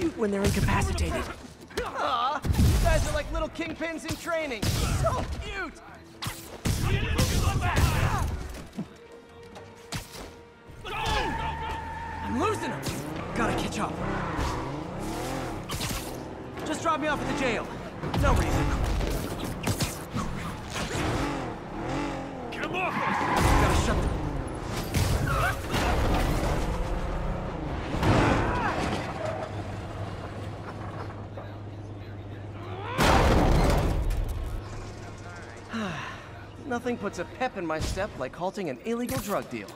cute when they're incapacitated. Aw, you guys are like little kingpins in training. So cute! I'm losing them. Gotta catch up. Just drop me off at the jail. No reason. Get him off us! Gotta shut them. Nothing puts a pep in my step like halting an illegal drug deal.